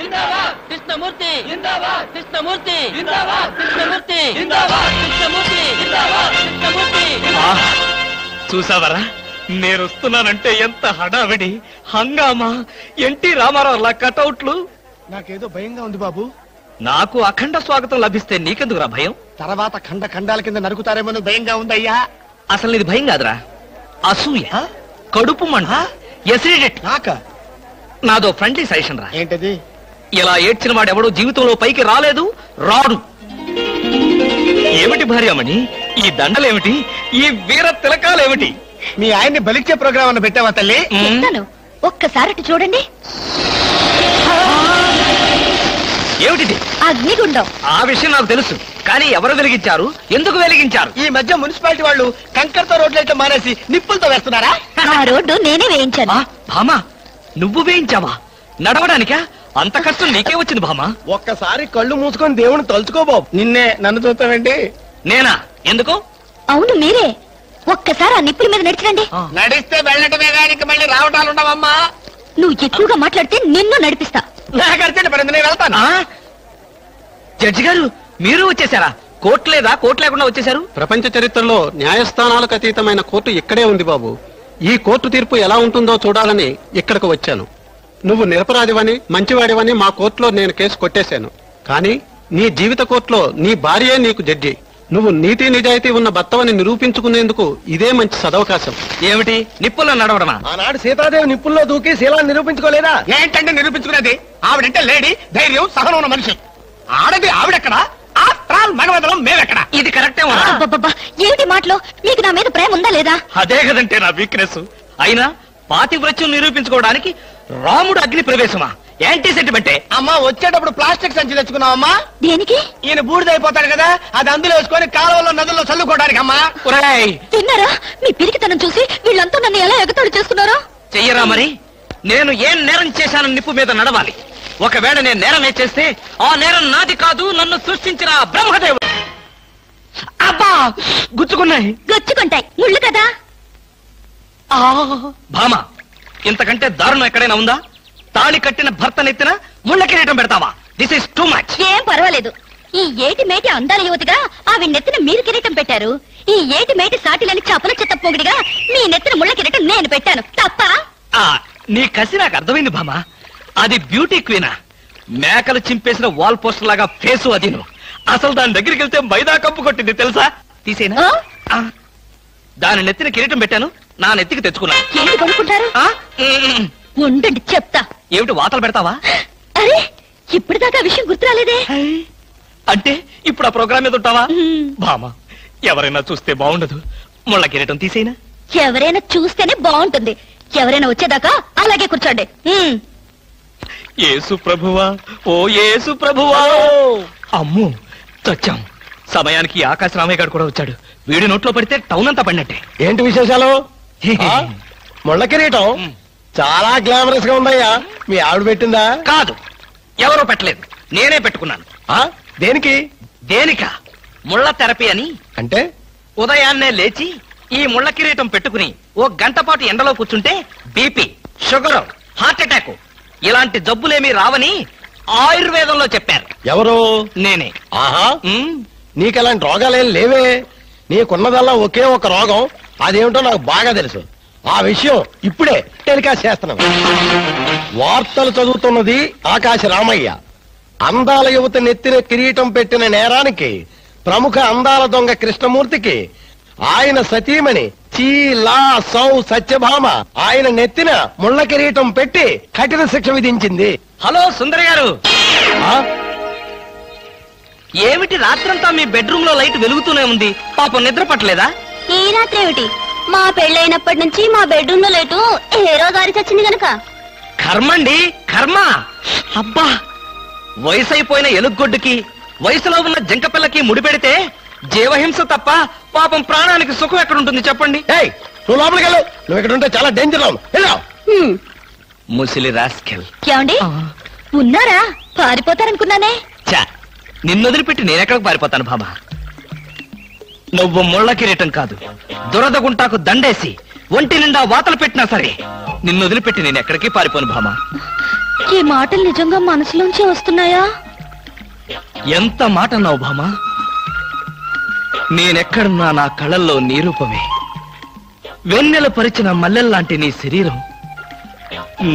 जिंदाबाद कृष्णमूर्ति जिंदाबाद कृष्णमूर्ति जिंदाबाद कृष्णमूर्ति जिंदाबाद कृष्णमूर्ति जिंदाबाद कृष्णमूर्ति చూసావరా నేను వస్తున్నానంటే ఎంత హడావిడి హంగామా ఎన్టీ రామారావులా కటౌట్లు నాకేదో భయంగా ఉంది బాబు నాకు అఖండ స్వాగతం లభిస్తే నీకెందుకురా భయం తర్వాత ఖండ ఖండాల కింద నరుకుతారేమో భయంగా ఉందయ్యా అసలు ఇది భయం కాదురా అసూయ కడుపు మంట ఎసిడిటీ నాక నాదో ఫ్రెండ్లీ సజెషన్ రా ఏంటది ఇలా ఏడ్చిన వాడు ఎవడో జీవితంలో పైకి రాలేదు రాడు ఏమిటి భార్యామణి ఈ దండలేమిటి ఈ వీర తిలకాలేమిటి మీ ఆయన్ని బలిచ్చే ప్రోగ్రామ్ అన్న పెట్టావా తల్లి ఒక్కసారి చూడండి ఏమిటిది అగ్నిగుండం ఆ విషయం నాకు తెలుసు కానీ ఎవరు వెలిగించారు ఎందుకు వెలిగించారు ఈ మధ్య మున్సిపాలిటీ వాళ్ళు కంకర్తో రోడ్లైతే మానేసి నిప్పులతో వేస్తున్నారా ఆ రోడ్డు నేనే వేయించాను భామా నువ్వు వేయించావా నడవడానికా అంత కష్టం నీకే వచ్చింది భామా ఒక్కసారి కళ్ళు మూసుకొని దేవుని తలుచుకో బాబు నిన్నే నన్ను చూస్తావేంటి నేనా ఎందుకు అవును మీరే ఒక్కసారి ఆ నిప్పుల మీద నడిచండి నడిస్తే వెళ్ళటమే గాని ఇంకా మళ్ళీ రావటాలు ఉండవమ్మా నువ్వు ఎక్కువగా మాట్లాడితే నిన్ను నడిపిస్తా వెళ్తాను జడ్జి గారు మీరు వచ్చేసారా కోర్టు లేదా కోర్టు లేకుండా వచ్చేసారు ప్రపంచ చరిత్రలో న్యాయస్థానాలకు అతీతమైన కోర్టు ఇక్కడే ఉంది బాబు ఈ కోర్టు తీర్పు ఎలా ఉంటుందో చూడాలని ఇక్కడికి వచ్చాను నువ్వు నిరపరాధివని మంచివాడివని మా కోర్టులో నేను కేసు కొట్టేశాను కానీ నీ జీవిత కోర్టులో నీ భార్యే నీకు జడ్జి నువ్వు నీతి నిజాయితీ ఉన్న భర్తవని నిరూపించుకునేందుకు ఇదే మంచి సదవకాశం ఏమిటి నిప్పుల్లో నడవడమా ఆనాడు సీతాదేవి నిప్పుల్లో దూకి శీలాన్ని నిరూపించుకోలేదా ఏంటంటే నిరూపించుకునేది ఆవిడంటే లేడీ ధైర్యం సహనం ఉన్న మనిషి ఆడది ఆవిడెక్కడ ఇది కరెక్టే ఏమిటి మాటలో మీకు నా మీద ప్రేమ ఉందా లేదా అదే కదంటే నా వీక్నెస్ అయినా పాతివ్రత్యం నిరూపించుకోవడానికి రాముడు అగ్ని ప్రవేశమా యాంటీ సెంటిమెంటే అమ్మా వచ్చేటప్పుడు ప్లాస్టిక్ సంచి తెచ్చుకున్నావమ్మా దేనికి ఈయన బూడిదైపోతాడు కదా అది అందులో వేసుకొని కాలువలో నదుల్లో చల్లుకోవడానికి అమ్మా తిన్నారా మీ పిరికితనం చూసి వీళ్ళంతా నన్ను ఎలా ఎగతాడు చేసుకున్నారో చెయ్యరా మరి నేను ఏం నేరం చేశాను నిప్పు మీద నడవాలి ఒకవేళ నేను నేరమే చేస్తే ఆ నేరం నాది కాదు నన్ను సృష్టించిన బ్రహ్మదేవుడు అబ్బా గుచ్చుకున్నాయి గుచ్చుకుంటాయి ముళ్ళు కదా భామ ఇంతకంటే దారుణం ఎక్కడైనా ఉందా తాళి కట్టిన భర్త నెత్తిన ముళ్ళ కిరీటం పెడతావా దిస్ ఇస్ టూ మచ్ ఏం పర్వాలేదు ఈ ఏటి మేటి అందాల యువతిగా ఆవి నెత్తిన మీరు కిరీటం పెట్టారు ఈ ఏటి మేటి సాటిలని చపల చెత్త పొగిడిగా మీ నెత్తిన ముళ్ళ కిరీటం నేను పెట్టాను తప్ప నీ కసి నాకు అర్థమైంది భామ అది బ్యూటీ క్వీనా మేకలు చింపేసిన వాల్ పోస్టర్ లాగా ఫేసు అది అసలు దాని దగ్గరికి వెళ్తే మైదా కప్పు కొట్టింది తెలుసా తీసేనా దాని నెత్తిన కిరీటం పెట్టాను నా నెత్తికి తెచ్చుకున్నాను ఉండండి చెప్తా ఏమిటి వాతలు పెడతావా అరే ఇప్పటిదాకా విషయం గుర్తురాలేదే అంటే ఇప్పుడు ఆ ప్రోగ్రామ్ మీద ఉంటావా భామా ఎవరైనా చూస్తే బాగుండదు ముళ్ళ కిరీటం తీసేనా ఎవరైనా చూస్తేనే బాగుంటుంది ఎవరైనా వచ్చేదాకా అలాగే కూర్చోండి యేసు ప్రభువా ఓ యేసు ప్రభువా అమ్ము చచ్చాం సమయానికి ఆకాశ రామయ్య గారు కూడా వచ్చాడు వీడి నోట్లో పడితే టౌన్ అంతా పడినట్టే ఏంటి విశేషాలు ముళ్ళ కిరీటం చాలా గ్లామరస్ గా ఉందయ్యా మీ ఆవిడ పెట్టిందా కాదు ఎవరో పెట్టలేదు నేనే పెట్టుకున్నాను దేనికి దేనిక ముళ్ళ థెరపీ అని అంటే ఉదయాన్నే లేచి ఈ ముళ్ళ కిరీటం పెట్టుకుని ఓ గంట పాటు ఎండలో కూర్చుంటే బీపీ షుగర్ హార్ట్ అటాక్ ఇలాంటి జబ్బులేమీ రావని ఆయుర్వేదంలో చెప్పారు ఎవరు నేనే ఆహా నీకు అలాంటి రోగాలేం లేవే నీకున్నదల్లా ఒకే ఒక రోగం అదేమిటో నాకు బాగా తెలుసు ఆ విషయం ఇప్పుడే టెలికాస్ట్ చేస్తున్నాం వార్తలు చదువుతున్నది ఆకాశ రామయ్య అందాల యువత నెత్తిన కిరీటం పెట్టిన నేరానికి ప్రముఖ అందాల దొంగ కృష్ణమూర్తికి ఆయన సతీమణి చీలా సౌ సత్యభామ ఆయన నెత్తిన ముళ్ళ కిరీటం పెట్టి కఠిన శిక్ష విధించింది హలో సుందర గారు ఏమిటి రాత్రంతా మీ బెడ్రూమ్ లో లైట్ వెలుగుతూనే ఉంది పాపం నిద్ర పట్టలేదా ఈ రాత్రి ఏమిటి మా పెళ్ళైనప్పటి నుంచి మా బెడ్రూమ్ లో లైటు హీరో గారి చచ్చింది గనక కర్మండి కర్మ అబ్బా వయసు అయిపోయిన ఎలుగొడ్డుకి వయసులో ఉన్న జంకపిల్లకి ముడిపెడితే జీవహింస తప్ప పాపం ప్రాణానికి సుఖం ఎక్కడుంటుంది చెప్పండి నువ్వు లోపలికి వెళ్ళు నువ్వు ఇక్కడ ఉంటే చాలా డేంజర్ ముసిలి రాస్కెల్ ఉన్నారా పారిపోతారనుకున్నానే నిన్ను వదిలిపెట్టి నేనెక్కడికి పారిపోతాను బాబా నువ్వు ముళ్ళ కిరీటం కాదు దురద గుంటాకు దండేసి ఒంటి నిండా వాతలు పెట్టినా సరే నిన్ను వదిలిపెట్టి నేను ఎక్కడికి పారిపోను బామా ये माटल निजंगा मनसुलोंचे वस्तुन्नाया ఎంత మాట అన్నావు భామా నేనెక్కడున్నా నా కళ్ళల్లో నీ రూపమే వెన్నెల పరిచిన మల్లెల్లాంటి నీ శరీరం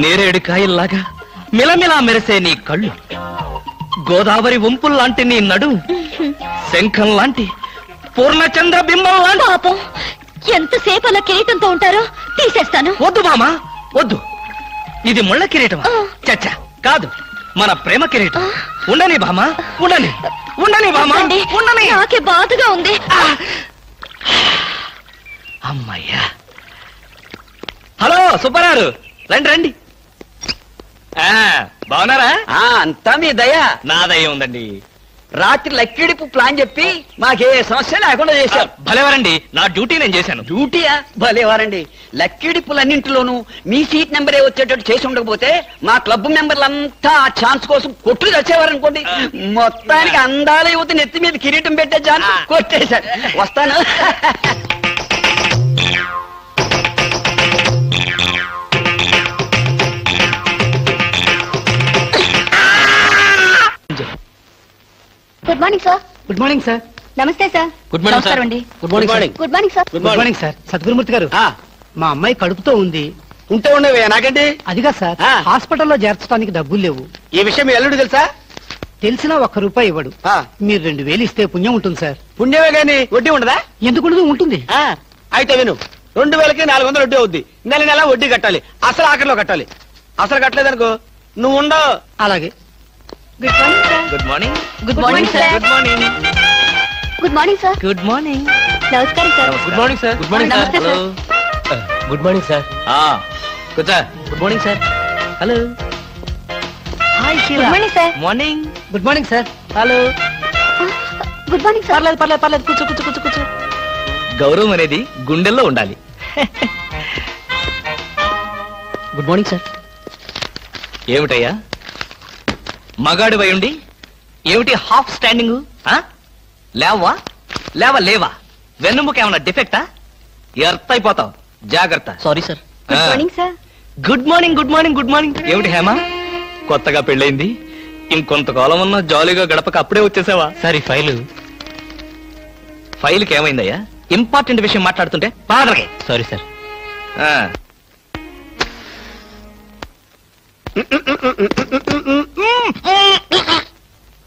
నేరేడు కాయల్లాగా మిలమిలా మెరిసే నీ కళ్ళు గోదావరి వంపుల్లాంటి నీ నడుము శంఖం లాంటి పూర్ణచంద్ర బింబం లాంటి పాపం ఎంతసేపు అలా కిరీటంతో ఉంటారో తీసేస్తాను వద్దు భామా వద్దు ఇది ముళ్ళ కిరీటమా చచ్చా కాదు మన ప్రేమ కిరీటం ఉండని బామా ఉండని ఉండని బామా ఉండని నాకే బాధగా ఉంది అమ్మయ్యా హలో సుబ్బరారు రండి రండి బాగున్నారా అంతా మీ దయ నా దయ ఉందండి రాత్రి లక్కిడిపు ప్లాన్ చెప్పి మాకే సమస్య లేకుండా చేశారు భలేవారండి నా డ్యూటీ నేను చేశాను డ్యూటీయా భలేవారండి లక్కిడిపులన్నింటిలోనూ మీ సీట్ నెంబరే వచ్చేటట్టు చేసి ఉండకపోతే మా క్లబ్ మెంబర్లంతా ఆ ఛాన్స్ కోసం కొట్టు తెచ్చేవారనుకోండి మొత్తానికి అందాల యువత నెత్తి మీద కిరీటం పెట్టే ఛాన్స్ కొట్టేశారు వస్తాను Good morning, sir. Good morning, sir. Namaste, sir. Good morning, sir. Good morning, sir. Good morning, sir. Good morning, sir. Sadhgurumurthi garu. మా అమ్మాయి కడుపుతో ఉంది ఉంటే ఉండేవే నాకండి అదిగా సార్ హాస్పిటల్లో చేర్చడానికి డబ్బులు లేవు ఈ విషయం ఎల్లుడు తెలుసా తెలిసినా ఒక్క రూపాయి ఇవ్వడు మీరు 2000 ఇస్తే పుణ్యం ఉంటుంది సార్ పుణ్యమే కానీ వడ్డీ ఉండదా ఎందుకు ఉంటుంది అయితే విను 2400 వడ్డీ అవుద్ది నెల నెల వడ్డీ కట్టాలి అసలు ఆఖరిలో కట్టాలి అసలు కట్టలేదనుకో నువ్వు ఉండవు అలాగే Good morning, sir. Good morning. Good morning, sir. Good morning. Good morning, sir. Good morning. Namaskar, sir. Good morning, sir. Good morning, sir. Hello. Good morning, sir. Ah. Good sir. Good morning, sir. Hello. Hi, Sheila. Good morning, sir. Morning. Good morning, sir. Hello. Good morning, sir. Parla, parla, parla. Kuchu, kuchu, kuchu, kuchu. గౌరవం అనేది గుండెల్లో ఉండాలి. Good morning, sir. ఏమిటయ్యా మగాడు వయండి ఏమిటి half standing లేవా లేవా లేవా వెన్నుముక ఏమన్నా డిఫెక్టా ఎర్త్ అయిపోతావు జాగ్రత్త sorry sir good morning good morning good morning ఏమిటి హేమ కొత్తగా పెళ్ళైంది ఇంకొంతకాలం ఉన్నా జాలీగా గడపక అప్పుడే వచ్చేసావా సారీ ఫైల్కి ఏమైందయ్యా ఇంపార్టెంట్ విషయం మాట్లాడుతుంటే పాడరే సారీ సార్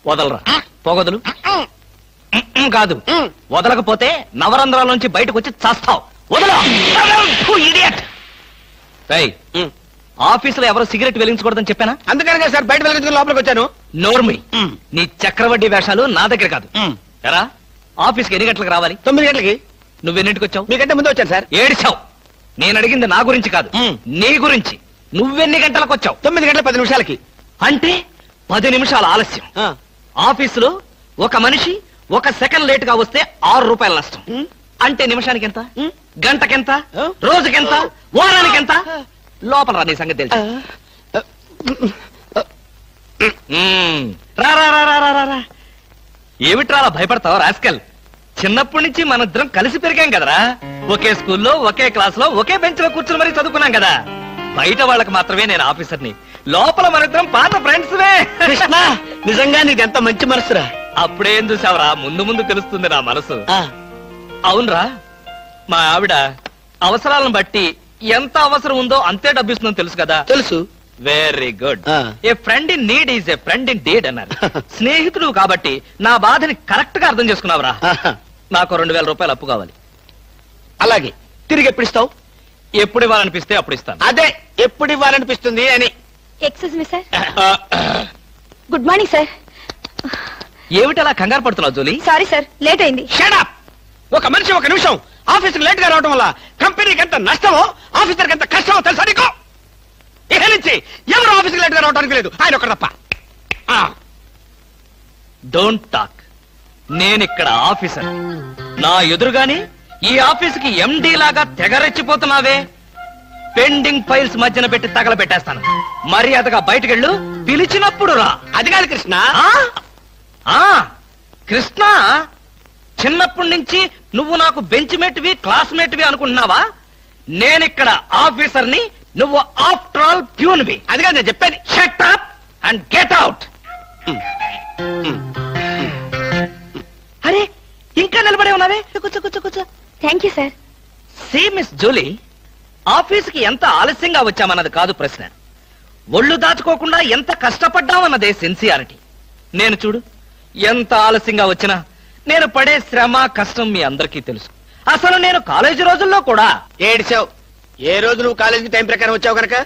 వదలరా పోగొదలు కాదు వదలకపోతే నవరంధ్రాల నుంచి బయటకు వచ్చి చస్తావు ఆఫీసులో ఎవరో సిగరెట్ వెలిగించకూడదని చెప్పానా అందుకనే సార్ బయట వెలిగించుకుని లోపలికి వచ్చాను నోర్మి నీ చక్రవడ్డీ వేషాలు నా దగ్గర కాదు ఎరా ఆఫీస్కి ఎన్ని గంటలకు రావాలి 9 గంటలకి నువ్వెన్నింటికి వచ్చావు మీకంటే ముందు వచ్చాను సార్ ఏడిచావు నేను అడిగింది నా గురించి కాదు నీ గురించి నువ్వెన్ని గంటలకు వచ్చావు 9 గంటల 10 నిమిషాలకి అంటే 10 నిమిషాల ఆలస్యం ఆఫీసులో ఒక మనిషి 1 సెకండ్ లేట్ గా వస్తే 6 రూపాయల నష్టం అంటే నిమిషానికి ఎంత గంటకెంత రోజుకెంత వారానికెంత లోపల రా నీ సంగతి తెలుసు రా రా రా రా రా రా ఏమిట్రా అలా భయపడతావా రాస్కల్ చిన్నప్పటి నుంచి మనిద్దరం కలిసి పెరిగాం కదరా ఒకే స్కూల్లో ఒకే క్లాస్ లో ఒకే బెంచ్ లో కూర్చుని మరీ చదువుకున్నాం కదా బయట వాళ్ళకి మాత్రమే నేను ఆఫీసర్ని లోపల మనిద్దరం పాత ఫ్రెండ్స్ నిజంగా నీకెంత మంచి మనసురా అప్పుడేం చూసావరా ముందు ముందు తెలుస్తుంది నా మనసు అవునరా మా ఆవిడ అవసరాలను బట్టి ఎంత అవసరం ఉందో అంతే డబ్బిస్తుందని తెలుసు కదా తెలుసు very good a friend in need is a friend indeed అన్నారు స్నేహితుడు కాబట్టి నా బాధని కరెక్ట్ గా అర్థం చేసుకున్నావురా నాకు 2000 రూపాయలు అప్పు కావాలి అలాగే తిరిగి ఎప్పుడు ఇస్తావు ఎప్పుడు ఇవ్వాలనిపిస్తే అప్పుడు ఇస్తాను అదే ఎప్పుడు ఇవ్వాలనిపిస్తుంది అని excuse me sir good morning sir ఏమిటి అలా కంగారు పడుతున్నావు జోలీ సారీ సార్ లేట్ అయింది షట్ అప్ ఒక మనిషి 1 నిమిషం ఆఫీసుకు లేట్ గా రావడం వల్ల కంపెనీకి ఎంత నష్టమో ఆఫీసర్కి ఎంత కష్టమో తెలుసా నీకు ఇహలించి ఎవరు ఆఫీసుకు లేట్ గా రావడానికి లేదు ఆయన ఒకటి తప్ప డోంట్ టాక్ నేను ఇక్కడ ఆఫీసర్ నా ఎదురుగానే ఈ ఆఫీసుకి ఎండీ లాగా తెగరెచ్చిపోతున్నావే పెండింగ్ ఫైల్స్ మధ్యన పెట్టి తగలబెట్టేస్తాను మర్యాదగా బయటకెళ్ళు పిలిచినప్పుడు రా అది కాదు కృష్ణ కృష్ణ చిన్నప్పటి నుంచి నువ్వు నాకు బెంచ్ మేట్వి క్లాస్మేట్వి అనుకుంటున్నావా నేనిక్కడ ఆఫీసర్ని నువ్వు ఆఫ్టర్ ఆల్ ప్యూన్వి. అదిగా నేను చెప్పేది. Shut up and get out. అరే ఇంకా నిలబడే ఉన్నావే, కూర్చో కూర్చో కూర్చో. Thank you sir. See miss Julie, ఆఫీస్కి ఎంత ఆలస్యంగా వచ్చామన్నది కాదు ప్రశ్న, ఒళ్ళు దాచుకోకుండా ఎంత కష్టపడ్డామన్నదే సిన్సియారిటీ. నేను చూడు ఎంత ఆలస్యంగా వచ్చినా నేను పడే శ్రమ కష్టం మీ అందరికీ తెలుసు. అసలు నేను కాలేజీ రోజుల్లో కూడా ఏడిచావు. ఏ రోజు నువ్వు కాలేజీకి టైం ప్రకారం వచ్చావు కనుక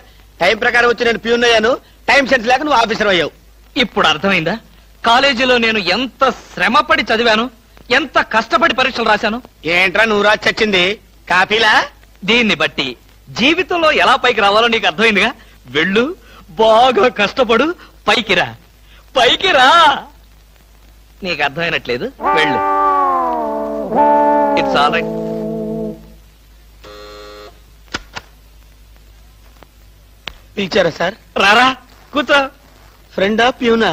టైం ప్రకారం వచ్చి నేను ప్యూన్ అయ్యాను, టైం సెన్స్ లేక నువ్వు ఆఫీసర్ అయ్యావు. ఇప్పుడు అర్థమైందా కాలేజీలో నేను ఎంత శ్రమపడి చదివాను, ఎంత కష్టపడి పరీక్షలు రాశాను? ఏంట్రా నువ్వు రాసి చచ్చింది కాపీలా? దీన్ని బట్టి జీవితంలో ఎలా పైకి రావాలో నీకు అర్థమైందిగా. వెళ్ళు, బాగా కష్టపడు, పైకిరా పైకిరా. నీకు అర్థమైనట్లేదు, వెళ్ళు. It's all right. పిలిచారా సార్? రారా కూర్చో. ఫ్రెండా ప్యూనా?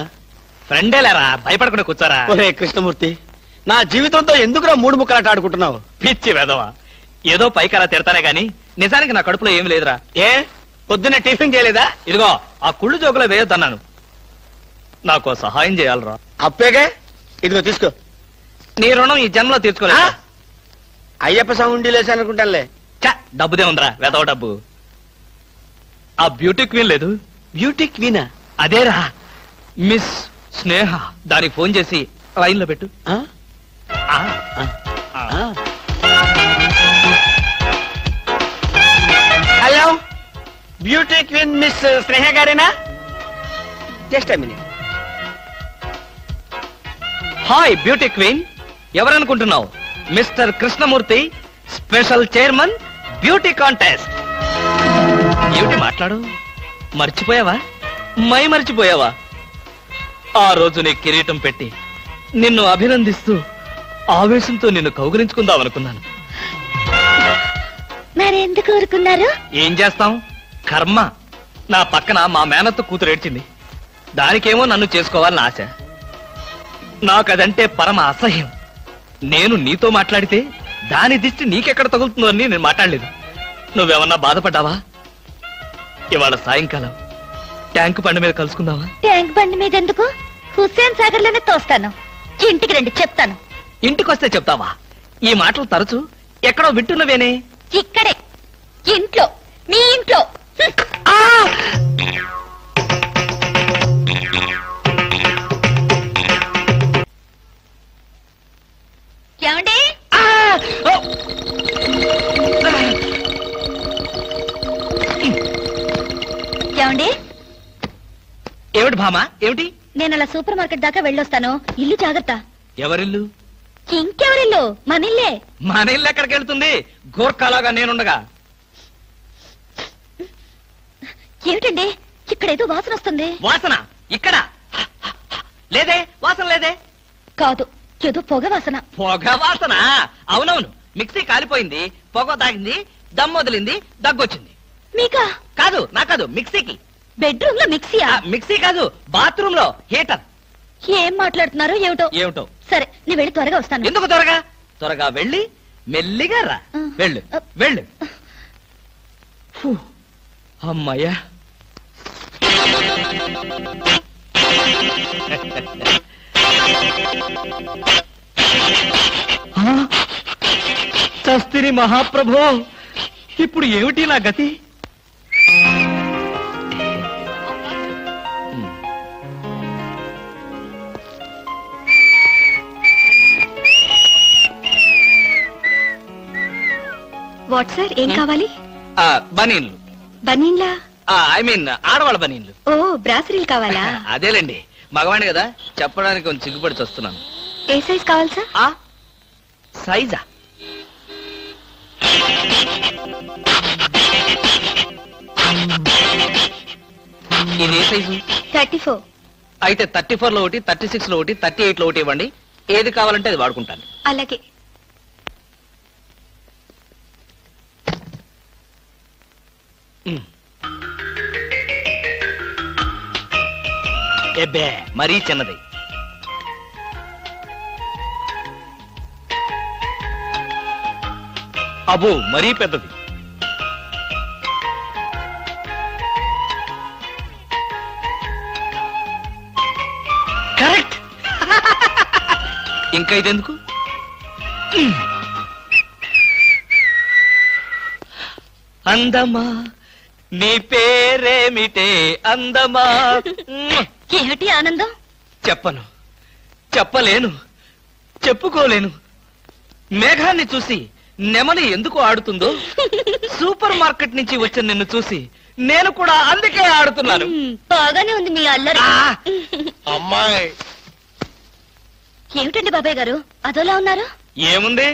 ఫ్రెండే లేరా, భయపడకుండా కూర్చోరా. ఒరే కృష్ణమూర్తి, నా జీవితంతో ఎందుకురా మూడు ముక్కలాట ఆడుకుంటున్నావు? పిచ్చి వెదవా, ఏదో పైకి అలా తిడతానే గాని నిజానికి నా కడుపులో ఏమి లేదురా. ఏ పొద్దున్న టిఫిన్ చేయలేదా? ఇదిగో ఆ కుళ్ళు జోకులో వేయొద్దన్నాను. నాకు సహాయం చేయాలరా? అప్పేగా, ఇదిగో తీసుకో. నీ రుణం ఈ జన్మలో తీర్చుకోలే. అయ్యప్ప సౌండి లేసా అనుకుంటానులే. డబ్బుదే ఉందిరా వెదవ డబ్బు. ఆ బ్యూటీ క్వీన్ లేదు. బ్యూటీ క్వీనా? అదేరా మిస్ స్నేహ. దానికి ఫోన్ చేసి లైన్లో పెట్టు. Hello, beauty queen miss Sneha గారేనా? Just a minute. Hi beauty queen, ఎవరనుకుంటున్నావు? Mister Krishnamurthy, special chairman, beauty contest. ఏమిటి మాట్లాడు, మర్చిపోయావా? మర్చిపోయావా? ఆ రోజు నీ కిరీటం పెట్టి నిన్ను అభినందిస్తూ ఆవేశంతో నిన్ను కౌగిలించుకుందాం అనుకున్నాను. మరెందుకు ఊరుకున్నారు? ఏం చేస్తాం, కర్మ. నా పక్కన మా మేనత్త కూతురు ఏడ్చింది, దానికేమో నన్ను చేసుకోవాలని ఆశ. నాకదంటే పరమ అసహ్యం. నేను నీతో మాట్లాడితే దాని దిష్టి నీకెక్కడ తగులుతుందో అని నేను మాట్లాడలేదు. నువ్వేమన్నా బాధపడ్డావా? ఇవాళ సాయంకాలం ట్యాంక్ బండి మీద కలుసుకుందావా? ట్యాంక్ బండి మీద ఎందుకు? హుస్సేన్ సాగర్ లోనే తోస్తాను. ఇంటికి రండి చెప్తాను. ఇంటికొస్తే చెప్తావా? ఈ మాటలు తరచు ఎక్కడో వింటున్నవేనే. ఇక్కడే, ఇంట్లో, మీ ఇంట్లో. ఏమిటి భామా, ఏమిటి? నేను అలా సూపర్ మార్కెట్ దాకా వెళ్ళొస్తాను, ఇల్లు జాగ్రత్త. ఎవరిల్లు? ఇంకెవరిల్లు, మనిల్లే. మనిల్లు ఎక్కడికి వెళ్తుంది, గోర్ఖాలాగా నేనుండగా? ఏమిటండి ఇక్కడేదో వాసన వస్తుంది. వాసన ఇక్కడ లేదే, వాసన లేదే. కాదు, ఏదో పొగ వాసన. పొగ వాసన? అవునవును, మిక్సీ కాలిపోయింది, పొగ తాగింది, దమ్ము వదిలింది, దగ్గొచ్చింది. మీకా? కాదు, నా కాదు, మిక్సీకి. బెడ్రూమ్ లో మిక్సీయా? మిక్సీ కాదు, బాత్రూమ్ లో హీటర్. ఏం మాట్లాడుతున్నారు? ఏమిటో ఏమిటో. సరే నేను వెళ్ళి త్వరగా వస్తాను. ఎందుకు త్వరగా? త్వరగా వెళ్ళి మెల్లిగా రా. వెళ్ళు వెళ్ళు. అమ్మయ్యా, చస్తిని మహాప్రభో, ఇప్పుడు ఏమిటి నా గతి? వాట్ సార్, ఏం కావాలి? బనీన్లు. బనీన్లా? ఐ మీన్ ఆడవాళ్ళ బనీన్లు. ఓ బ్రాసరీలు కావాలా? అదేలేండి, మగవాణి కదా చెప్పడానికి కొంచెం సిగ్గుపడి వస్తున్నాను. ఏ సైజ్ కావాలి సార్? సైజా? ఇది ఏ సైజు? 34. అయితే 34లో ఒకటి, 36లో ఒకటి, 38లో ఒకటి ఇవ్వండి. ఏది కావాలంటే అది వాడుకుంటాను. అలాగే. ఎబ్బే మరీ చిన్నది. అబ్బో మరీ పెద్దది. కరెక్ట్. ఇంకా ఇదెందుకు? అందమా నీ పేరేమిటే అందమా? ఏమిటి ఆనందం? చెప్పను, చెప్పలేను, చెప్పుకోలేను. మేఘాన్ని చూసి నెమలి ఎందుకు ఆడుతుందో సూపర్ మార్కెట్ నుంచి వచ్చిన నిన్ను చూసి నేను కూడా అందుకే ఆడుతున్నాను. బాగానే ఉంది మీ అల్లరి. అమ్మాయి ఏమిటండి బాబాయ్ గారు అదోలా ఉన్నారు? ఏముంది,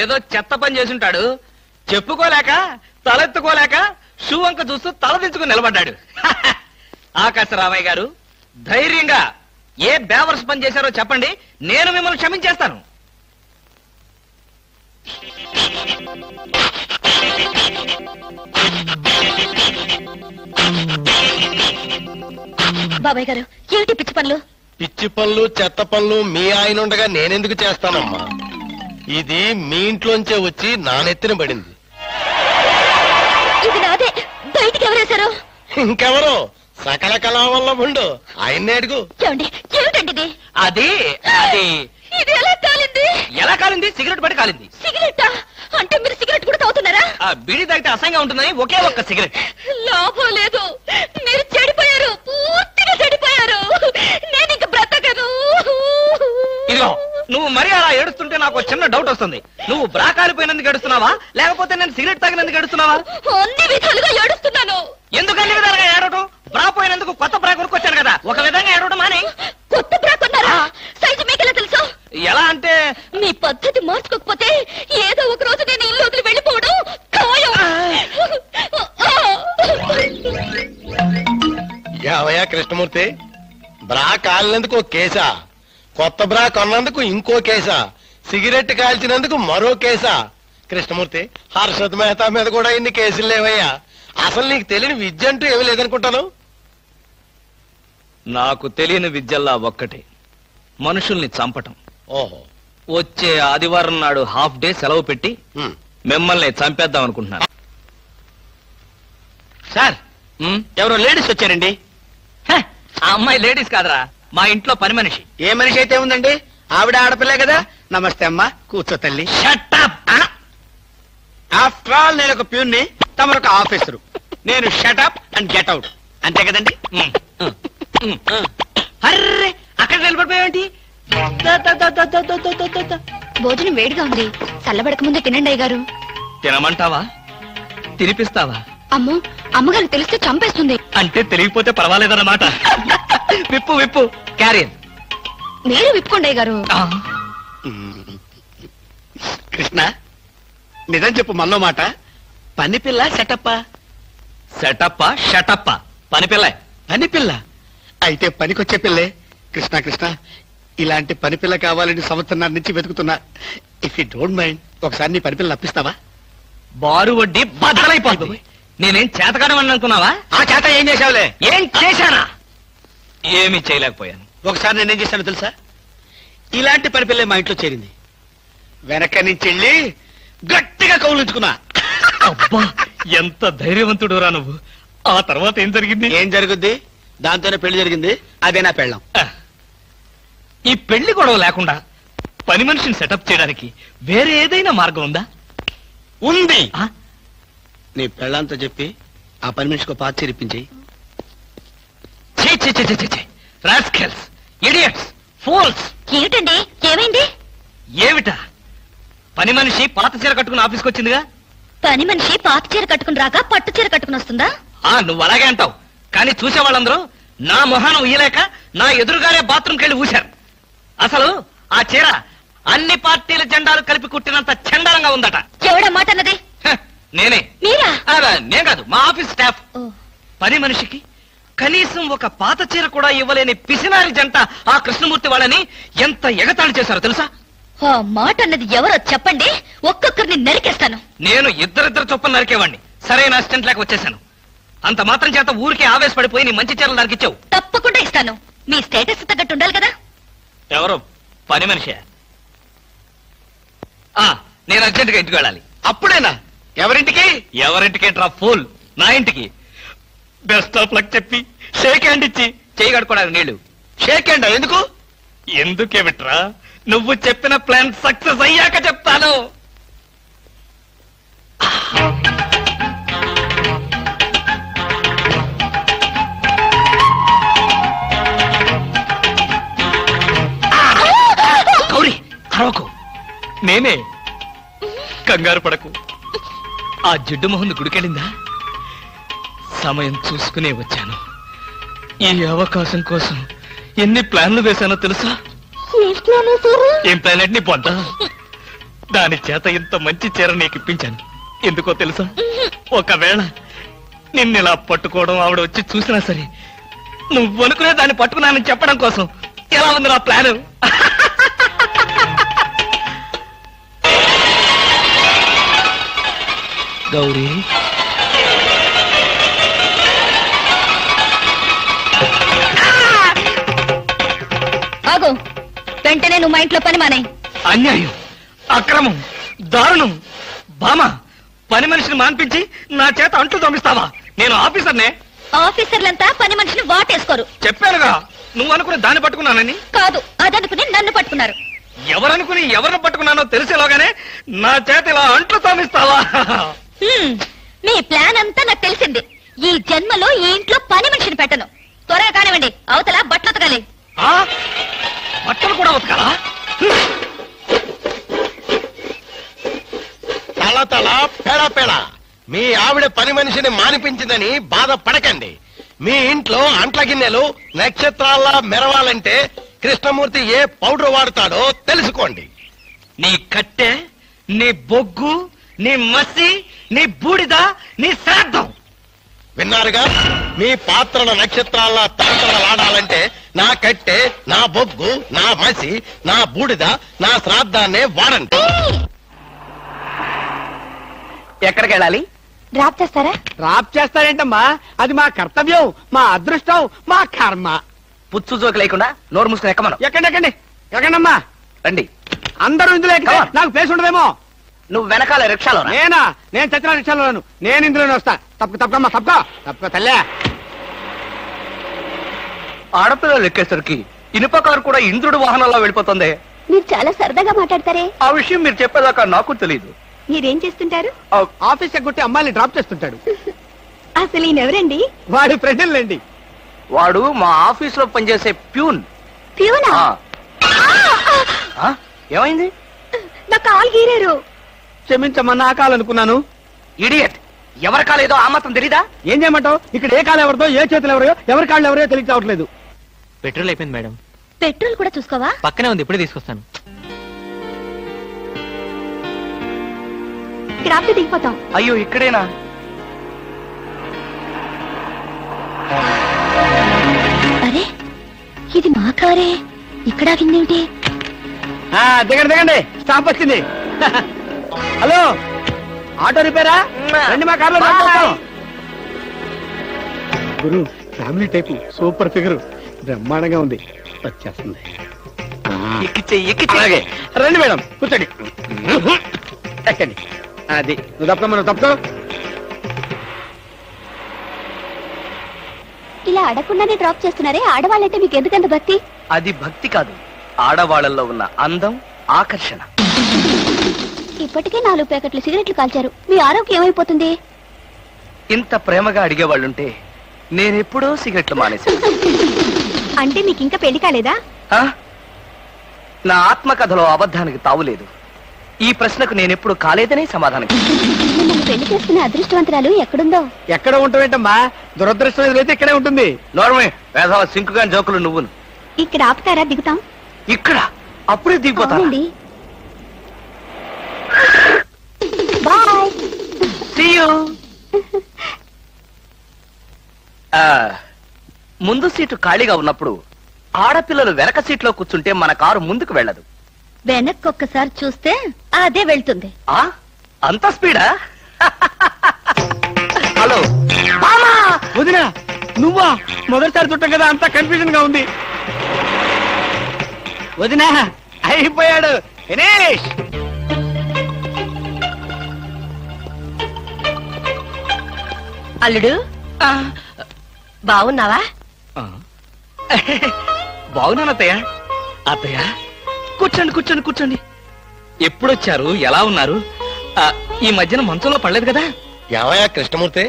ఏదో చెత్త పని చేసింటాడు, చెప్పుకోలేక తలెత్తుకోలేక షూ వంక చూస్తూ తలదించుకుని నిలబడ్డాడు. ఆకాశ రామయ్య గారు ధైర్యంగా ఏ బేవర్స్ పని చేశారో చెప్పండి, నేను మిమ్మల్ని క్షమించేస్తాను. బాబాయ్ గారు ఏంటి పిచ్చి పనులు? పిచ్చి పనులు చెత్త పనులు మీ ఆయన ఉండగా నేనెందుకు చేస్తానమ్మా? ఇది మీ ఇంట్లోంచే వచ్చి నా నెత్తిన పడింది. ఇది నాదే, బయటికి ఎవరేశారు? ఇంకెవరు, సకల కళా వల్ల ఉండు ఆయన్నే అడుగు. ఏమిటండి అది? అది ఇది ఎలా కాలింది? ఎలా కాలింది? సిగరెట్ పడి కాలింది. సిగరెట్ అంటే మీరు సిగరెట్ కూడా తాగుతున్నారా? ఆ బిడి తాగితే అసహ్యంగా ఉంటుందని ఒకే ఒక్క సిగరెట్. లాభం లేదు, మీరు చెడిపోయారు, పూర్తిగా చెడిపోయారు. నేను ఇంక బ్రతకను. ఇదిగో నువ్వు మరి అలా ఏడుస్తుంటే నాకు చిన్న డౌట్ వస్తుంది. నువ్వు బ్రా కాలిపోయినందుకు ఏడుస్తున్నావా లేకపోతే నేను సిగరెట్ తాగినందుకు ఏడుస్తున్నావా? అన్ని విధాలుగా ఏడుస్తున్నాను. ఎందుకు అన్ని విధాలుగా ఏడవటం? బ్రా పోయినందుకు కొత్త బ్రా కొనుక్కొచ్చాను కదా, ఒక విధంగా ఏడవటం మానే. కొత్త బ్రా కొన్నారా? సైజు మీకెలా తెలుసు? ఎలా అంటే మీ పద్ధతి మార్చుకోకపోతే ఏదో ఒక రోజు నేను ఇల్లు వదిలి వెళ్ళిపోవడం ఖాయం. యావయ్యా కృష్ణమూర్తి, బ్రా కాలినందుకు ఒక కేసా, కొత్త బ్రా కొన్నందుకు ఇంకో కేసా, సిగరెట్ కాల్చినందుకు మరో కేసా? కృష్ణమూర్తి, హర్షద్ మెహతా మీద కూడా ఇన్ని కేసులు లేవయ్యా. అసలు నీకు తెలియని విద్య అంటూ ఏమీ లేదనుకుంటాను. నాకు తెలియని విద్యల్లా ఒక్కటే, మనుషుల్ని చంపటం. ఓహో, వచ్చే ఆదివారం నాడు హాఫ్ డే సెలవు పెట్టి మిమ్మల్ని చంపేద్దాం అనుకుంటున్నాను సార్. ఎవరో లేడీస్ వచ్చారండి. ఆ అమ్మాయి లేడీస్ కాదరా, మా ఇంట్లో పని మనిషి. ఏ మనిషి అయితే ఉందండి, ఆవిడ ఆడపిల్లే కదా. నమస్తే అమ్మా, కూర్చో తల్లి. Shut up. ఆఫ్టర్ ఆల్ నేను ఒక ప్యూన్ని, తమరొక ఆఫీసరు. నేను shut up and get out అంతే కదండి. అర్రే అక్కడ నిలబడిపోయావేంటి? భోజనం వేడిగా ఉంది, చల్లబడక ముందే తినండి అయ్యగారు. తినమంటావా? తినిపిస్తావా? అమ్మో, అమ్మగారు తెలిస్తే చంపేస్తుంది. అంటే తెలియకపోతే పర్వాలేదన్నమాట. విప్పు విప్పు క్యారియర్. మీరు విప్పుకోండి అయ్యగారు. కృష్ణ, నిజం చెప్పు, మనలో మాట. పనిపిల్ల సెటప్పా? సెటప్పా షటప్పా? పనిపిల్ల. పనిపిల్ల అయితే పనికొచ్చే పిల్లే. కృష్ణ కృష్ణ, ఇలాంటి పనిపిల్ల కావాలని సంవత్సరాల నుంచి వెతుకుతున్నా. ఇఫ్ యూ డోంట్ మైండ్, ఒకసారి నీ పనిపిల్ల అప్పిస్తావా? బారు వడ్డీ బద్దలైపోతుంది. నేనేం చేతకాడమని అనుకున్నావా? ఆ చేత ఏం చేశావులే? ఏం చేశానా? ఏమీ చేయలేకపోయాను. ఒకసారి నేనేం చేశాను తెలుసా? ఇలాంటి పనిపిల్ల మా ఇంట్లో చేరింది, వెనక నుంచి వెళ్ళి గట్టిగా కౌలించుకున్నా. అబ్బా, ఎంత ధైర్యవంతుడు రా నువ్వు. ఆ తర్వాత ఏం జరిగింది? ఏం జరుగుద్ది, దాంతోనే పెళ్లి జరిగింది. అదే నా పెళ్ళం. ఈ పెళ్లి గొడవ లేకుండా పని మనిషిని సెటప్ చేయడానికి వేరే ఏదైనా మార్గం ఉందా? ఉంది. నీ పెళ్ళంతో చెప్పి ఆ పని మనిషికి పాత చేరిపించేయి. ఏమిటా? పని మనిషి పాత చీర కట్టుకుని ఆఫీస్కి వచ్చిందిగా. పని మనిషి పాత చీర కట్టుకుని రాక పట్టు చీర కట్టుకుని వస్తుందా? నువ్వు అలాగే అంటావు, కానీ చూసే వాళ్ళందరూ నా మొహానం ఉయ్యలేక నా ఎదురుగానే బాత్రూమ్కి వెళ్ళి ఊశారు. అసలు ఆ చీర అన్ని పార్టీల జెండాలు కలిపి కుట్టినంత చండాలంగా ఉందట. ఎవడా మాట అన్నది? నేనే. నేను కాదు, మా ఆఫీస్ స్టాఫ్. పని మనిషికి కనీసం ఒక పాత చీర కూడా ఇవ్వలేని పిసినారి జంట ఆ కృష్ణమూర్తి వాళ్ళని ఎంత ఎగతాళి చేశారో తెలుసా? ఆ మాట అన్నది ఎవరో చెప్పండి, ఒక్కొక్కరిని నరికేస్తాను. నేను ఇద్దరిద్దరు చొప్పున నరికేవాడిని, సరైన అసిస్టెంట్ లేక వచ్చేసాను. అంత మాత్రం చేత ఊరికే ఆవేశపడిపోయి నీ మంచి చీరలు నరికిచ్చావు. తప్పకుండా ఇస్తాను, మీ స్టేటస్ తగ్గట్టు ఉండాలి కదా. ఎవరో పని మనిషి. నేను అర్జెంటుగా ఇంటికి వెళ్ళాలి. అప్పుడేనా? ఎవరింటికి? ఎవరింటికి రా ఫూల్, నా ఇంటికి. బెస్ట్ ఆఫ్ లక్ చెప్పి షేక్ హ్యాండ్ ఇచ్చి చేయగడుకోవడానికి నీళ్లు. షేక్ హ్యాండ్ ఎందుకు? ఎందుకే విట్రా నువ్వు చెప్పిన ప్లాన్ సక్సెస్ అయ్యాక చెప్తాను. గౌరీ అరవకు, నేనే. కంగారు పడకు. ఆ జిడ్డు మొహం గుడికెళ్ళిందా? సమయం చూసుకునే వచ్చాను. ఈ అవకాశం కోసం ఎన్ని ప్లాన్లు వేశానో తెలుసా? ఏం ప్లాన్ అంటే పొందా? దాని చేత ఇంత మంచి చీర నీకు ఇప్పించాను. ఎందుకో తెలుసా? ఒకవేళ నిన్నెలా పట్టుకోవడం ఆవిడ వచ్చి చూసినా సరే నువ్వు అనుకునే దాన్ని పట్టుకున్నానని చెప్పడం కోసం. ఎలా ఉంది నా ప్లాను? గౌరీ వెంటనే నువ్వు మా ఇంట్లో పని మానే. అన్యాయం, అక్రమం, దారుణం. బామ, పని మనిషిని మాన్పించి నా చేత అంట్లు తోమిస్తావా? నేను ఆఫీసర్నే. ఆఫీసర్లంతా పని మనిషిని వాటేసుకోరు. చెప్పానుగా నువ్వు అనుకుని దాన్ని పట్టుకున్నానని. కాదు, అదనుకుని నన్ను పట్టుకున్నారు. ఎవరనుకుని ఎవరిని పట్టుకున్నానో తెలిసేలోగానే నా చేత ఇలా అంట్లు తోమిస్తావా? మీ ప్లాన్ అంతా నాకు తెలిసింది. ఈ జన్మలో ఈ ఇంట్లో పని మనిషిని పెట్టను. త్వరగా కానివ్వండి, అవతల బట్టలు ఉతకాలి. బట్టలు కూడా ఉతకాలా? తల తల పేడ పేడ. మీ ఆవిడ పని మనిషిని మానిపించిందని బాధ పడకండి. మీ ఇంట్లో అంట్ల గిన్నెలు నక్షత్రాల్లా మెరవాలంటే కృష్ణమూర్తి ఏ పౌడర్ వాడతాడో తెలుసుకోండి. నీ కట్టె, నీ బొగ్గు, నీ మసి, నీ బూడిద, నీ శ్రాద్ధం. విన్నారుగా, మీ పాత్రల నక్షత్రాల తరతరలాడాలంటే నా కట్టె, నా బొగ్గు, నా మసి, నా బూడిద, నా శ్రాద్ధాన్నే వాడండి. ఎక్కడికి వెళ్ళాలి? డ్రాప్ చేస్తారా? డ్రాప్ చేస్తారేంటమ్మా, అది మా కర్తవ్యం, మా అదృష్టం, మా కర్మ. పుచ్చు జోకి లేకుండా నోరు మూసుకుని ఎక్కమను. ఎక్కండి ఎక్కడమ్మా, రండి. అందరూ ఇందులో ఎక్కడ? నాకు ప్లేస్ ఉండదేమో. నువ్వు వెనకాల రిక్షాలో. నేనా? నేను చచ్చిన రిక్షాలో. నేను ఇందులోనే వస్తా. తప్పు తప్పకమ్మా, తప్ప తల్లే. ఆడపిల్లలు ఎక్కేసరికి ఇనుప కారు కూడా ఇంద్రుడు వాహనంలో వెళ్ళిపోతుంది. మీరు చాలా సరదాగా మాట్లాడతారే. ఆ విషయం మీరు చెప్పేదాకా నాకు తెలియదు. మీరేం చేస్తుంటారు? ఆఫీస్ ఎగ్గొట్టి అమ్మాయిని డ్రాప్ చేస్తుంటాడు. అసలు ఈయన ఎవరండి? వాడు ఫ్రెండ్లండి. వాడు మా ఆఫీస్ లో పనిచేసే ప్యూన్. ప్యూనా? ఏమైంది? నా కాలు గీరారు. క్షమించమ్మా, నా కాలనుకున్నాను. ఇడియట్, ఎవరి కాలు ఏదో ఆ మాత్రం తెలీదా? ఏం చేయమంటావు? ఇక్కడ ఏ కాలు ఎవరిదో, ఏ చేతులు ఎవరో, ఎవరి కాళ్ళు ఎవరో తెలిసి రావట్లేదు. పెట్రోల్ అయిపోయింది మేడం. పెట్రోల్ కూడా చూసుకోవా? పక్కనే ఉంది, ఇప్పుడే తీసుకొస్తాను. దిగిపోతాం. అయ్యో, ఇక్కడేనా? అరే, ఇది మా కారే. ఇక్కడ ఆగిందేమిటి? దిగండి దిగండి, స్టాప్ వచ్చింది. హలో, ఆటో రిపేరా? రండి మా కార్లో. గురు ఫ్యామిలీ టైపు, సూపర్ ఫిగర్, బ్రహ్మాండంగా ఉంది. వచ్చేస్తుంది. రండి మేడం, కూర్చోండి. ఎక్కండి. అది నువ్వు తప్ప, మనం తప్ప. ఇలా అడగకుండానే డ్రాప్ చేస్తున్నారే. ఆడవాళ్ళంటే మీకు ఎందుకంత భక్తి? అది భక్తి కాదు, ఆడవాళ్ళల్లో ఉన్న అందం, ఆకర్షణ. ఇప్పటికే 4 ప్యాకెట్లు సిగరెట్లు కాల్చారు. మీ ఆరోగ్యం ఏమైపోతుంది? ఇంత ప్రేమగా అడిగేవాళ్ళుంటే నేనెప్పుడో సిగరెట్లు మానేశాను. అంటే మీకు ఇంకా పెళ్లి కాలేదా? నా ఆత్మకథలో అబద్ధానికి తావులేదు. ఈ ప్రశ్నకు నేనెప్పుడు కాలేదనే సమాధానం. పెళ్లి చేసుకునే అదృష్టవంతరాలు ఎక్కడుందో. ఎక్కడ ఉంటావేంటమ్మా, దురదృష్టం అయితే ఇక్కడే ఉంటుంది. నోర్మే, వేసవ సింకుగా జోకులు నువ్వు. ఇక్కడ ఆపుతారా? దిగుతాం. ఇక్కడ అప్పుడే దిగిపోతానండి. Bye. See you. ముందు సీటు ఖాళీగా ఉన్నప్పుడు ఆడపిల్లలు వెనక సీట్లో కూర్చుంటే మన కారు ముందుకు వెళ్ళదు. వెనక్కి ఒక్కసారి చూస్తే అదే వెళ్తుంది. అంత స్పీడా? హలో వదినా, నువ్వా? మొదటిసారి చుట్టం కదా, అంత కన్ఫ్యూజన్ గా ఉంది. వదినా, అయిపోయాడు. దినేష్ అల్లుడు, బాగున్నావా? బాగున్నానత్తయ్య. అత్తయ్య కూర్చోండి కూర్చోండి కూర్చోండి. ఎప్పుడొచ్చారు, ఎలా ఉన్నారు? ఈ మధ్యన మంచంలో పడలేదు కదా? ఏమయ్యా కృష్ణమూర్తి,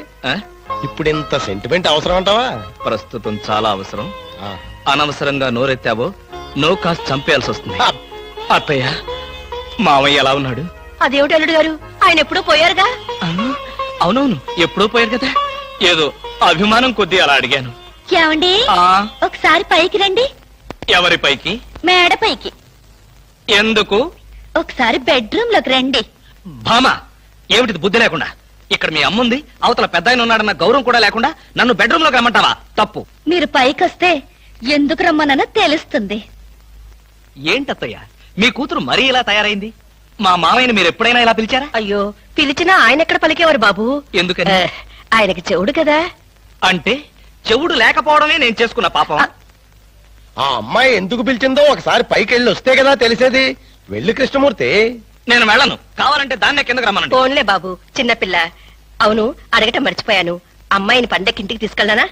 ఇప్పుడు ఇంత సెంటిమెంట్ అవసరం అంటావా? ప్రస్తుతం చాలా అవసరం. అనవసరంగా నోరెత్తావో నో కాస్త చంపేయాల్సి వస్తుంది. అత్తయ్య మామయ్య ఎలా ఉన్నాడు? అదేమిటి అల్లుడు గారు, ఆయన ఎప్పుడో పోయారుగా? అవునవును, ఎప్పుడో పోయారు కదా. ఏదో అభిమానం కొద్ది అలా అడిగాను. ఏమండి ఒకసారి పైకి రండి. ఎవరి పైకి? మేడ పైకి. ఎందుకు? ఒకసారి బెడ్రూమ్ లోకి రండి. భామా, ఏమిటిది బుద్ధి లేకుండా? ఇక్కడ మీ అమ్ముంది, అవతల పెద్ద ఆయన ఉన్నాడన్న గౌరవం కూడా లేకుండా నన్ను బెడ్రూమ్ లోకి రమ్మంటావా? తప్పు. మీరు పైకి వస్తే ఎందుకు రమ్మనన్నా తెలుస్తుంది. ఏంటత్తయ్య మీ కూతురు మరీ ఇలా తయారైంది? మా మామయ్యని మీరు ఎప్పుడైనా ఇలా పిలిచారా? అయ్యో పిలిచినా ఆయన ఎక్కడ పలికేవారు బాబు. ఎందుకని? ఆయనకి చెవుడు కదా. అంటే చెవుడు లేకపోవడమే నేను చేసుకున్న పాపం. ఆ అమ్మాయి ఎందుకు పిలిచిందో ఒకసారి పైకి వెళ్ళి వస్తే కదా తెలిసేది. వెళ్ళి కృష్ణమూర్తి. నేను వెళ్ళను, కావాలంటే దాన్నే కిందకు రమ్మనండి. పోన్లే బాబు, చిన్నపిల్ల. అవును అడగటం మర్చిపోయాను, అమ్మాయిని పండక్కి ఇంటికి తీసుకెళ్ళనా?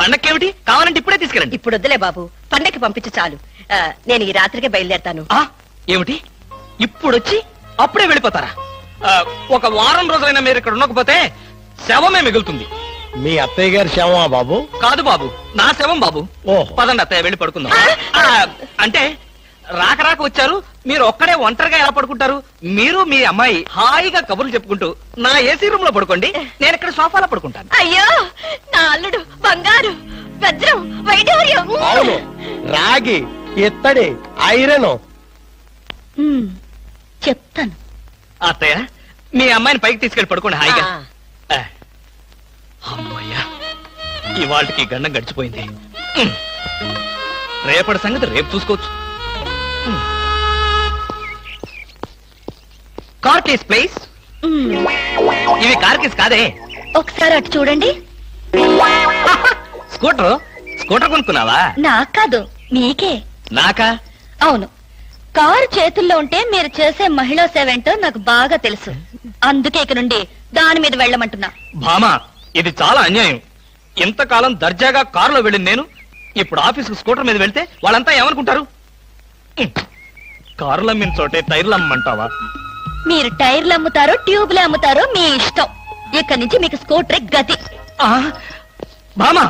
పండక్కేమిటి? కావాలంటే ఇప్పుడే తీసుకెళ్ళండి. ఇప్పుడు వద్దులే బాబు, పండక్కి పంపించి చాలు. నేను ఈ రాత్రికే బయలుదేరతాను. ఏమిటి ఇప్పుడు వచ్చి అప్పుడే వెళ్ళిపోతారా? ఒక వారం రోజులైనా మీరు ఇక్కడ ఉండకపోతే శవమే మిగులుతుంది. మీ అత్తయ్య గారి శవమా బాబు? కాదు బాబు, నా శవం బాబు. పదండి అత్తయ్య, వెళ్ళి పడుకుందాం. అంటే రాక రాక వచ్చారు, మీరు ఒక్కడే ఒంటరిగా ఎలా పడుకుంటారు? మీరు మీ అమ్మాయి హాయిగా కబుర్లు చెప్పుకుంటూ నా ఏసీ రూమ్ లో పడుకోండి, నేను ఇక్కడ సోఫాలో పడుకుంటాను. అయ్యో నా అల్లుడు బంగారు వజ్రం వైఢూర్యం, రాగి ఎత్తడి ఐరన్. చెప్తాను అత్తయ్య, మీ అమ్మాయిని పైకి తీసుకెళ్ళి పడుకోండి హాయిగా. అమ్మయ్యా, ఇవాళకి గండం గడిచిపోయింది. రేపటి సంగతి రేపు చూసుకోవచ్చు. Car case please. ఇవి కార్ కేస్ కాదే, ఒకసారి అటు చూడండి. స్కూటర్ స్కూటర్ కొనుక్కున్నావా? నాకు కాదు, మీకే. నాకా? అవును. కారు చేతుల్లో ఉంటే మీరు చేసే మహిళా సేవ ఏంటో నాకు బాగా తెలుసు, అందుకే ఇక నుండి దాని మీద వెళ్ళమంటున్నా. భామా, ఇది చాలా అన్యాయం. ఇంతకాలం దర్జాగా కారులో వెళ్ళింది నేను, ఇప్పుడు ఆఫీసుకు స్కూటర్ మీద వెళ్తే వాళ్ళంతా ఏమనుకుంటారు? కారులు అమ్మిన చోటే టైర్లు అమ్మంటావా? మీరు టైర్లు అమ్ముతారో ట్యూబ్లు అమ్ముతారో మీ ఇష్టం. ఇక్కడి నుంచి మీకు స్కూటర్ గతి. బామా,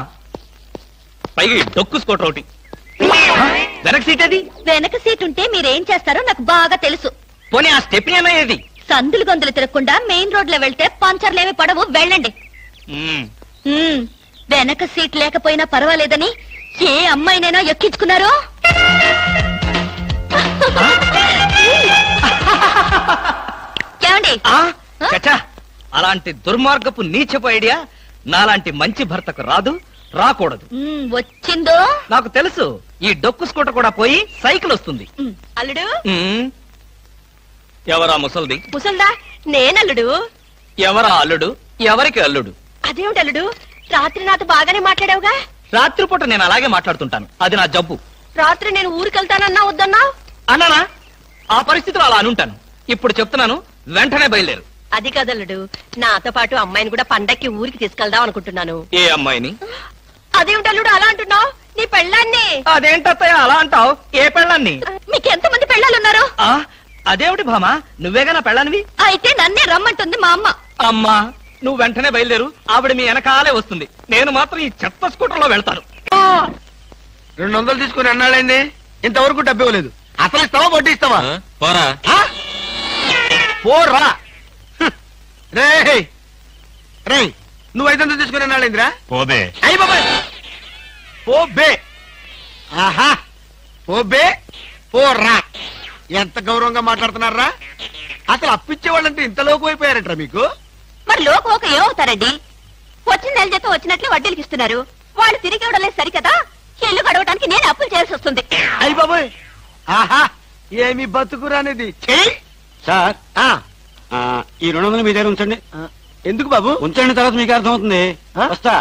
పైగా డొక్కు స్కూటర్ ఒకటి. వెనక సీట్ అది? వెనక సీట్ ఉంటే మీరేం చేస్తారో నాకు బాగా తెలుసు. పోనీ ఆ స్టెప్ని అనేది? సందులు గొంతులు తిరగకుండా మెయిన్ రోడ్ లో వెళ్తే పంచర్లేమి పడవు, వెళ్ళండి. వెనక సీట్ లేకపోయినా పర్వాలేదని ఏ అమ్మాయినైనా ఎక్కించుకున్నారు? అలాంటి దుర్మార్గపు నీచపు ఐడియా నాలాంటి మంచి భర్తకు రాదు, రాకూడదు. వచ్చిందో? నాకు తెలుసు, ఈ డొక్కు స్కూటర్ కూడా పోయి సైకిల్ వస్తుంది. అల్లుడు. ఎవరా ముసల్ది? ముసల్దా? నేనల్లుడు. ఎవరా అల్లుడు? ఎవరికి అల్లుడు? అదేమిటి అల్లుడు, రాత్రి నాతో బాగానే మాట్లాడావుగా? రాత్రిపూట నేను అలాగే మాట్లాడుతుంటాను, అది నా జబ్బు. రాత్రి నేను ఊరికెళ్తానన్నా వద్దన్నా? అన్నానా? ఆ పరిస్థితిలో అలా అనుంటాను. ఇప్పుడు చెప్తున్నాను, వెంటనే బయలుదేరు. అది కదల్లుడు, నాతో పాటు అమ్మాయిని కూడా పండక్కి ఊరికి తీసుకెళ్దాం అనుకుంటున్నాను. ఏ అమ్మాయిని? అదేమిటి అల్లుడు అలా అంటున్నావు? నీ పెళ్ళాన్ని. అదేంటత్తయ్య అలా అంటావు? ఏ పెళ్ళాన్ని? మీకు ఎంత మంది పెళ్ళాలు ఉన్నారు? అదేమిటి భామా, నువ్వేగా నా పెళ్ళానివి. అయితే నన్నే రమ్మంటుంది మా అమ్మ. అమ్మా నువ్వు వెంటనే బయలుదేరు, ఆవిడ మీ వెనకాలే వస్తుంది. నేను మాత్రం ఈ చెత్త స్కూటర్ లో వెళ్తాను. 200 తీసుకుని అన్నాడండి, ఇంతవరకు డబ్బు ఇవ్వలేదు. అసలు ఇస్తావా వడ్డీ ఇస్తావా? పోరా పోరా. రే నువ్వు 500 తీసుకుని అన్నాడేంద్రా? పోబే. అయ్యి బాబాయ్, పోబే. ఆహా, పోబే పోరా. ఎంత గౌరవంగా మాట్లాడుతున్నారా! అసలు అప్పిచ్చే వాళ్ళంటే ఇంతలోకి అయిపోయారట మీకు. మరి లోకోక ఏమవుతారండి? వచ్చిన నెల జీతం వచ్చినట్లే వడ్డీలకి ఇస్తున్నారు. వాళ్ళు తిరిగి ఇవ్వలేదు సరికదా, ఇల్లు గడవడానికి నేను అప్పులు చేయాల్సి వస్తుంది. అయ్యి బాబోయ్, ఆహా ఏమి బతుకురానేది. సార్ ఈ 200 మీ దగ్గర ఉంచండి. ఎందుకు బాబు? ఉంచండి, తర్వాత మీకు అర్థం అవుతుంది. వస్తా.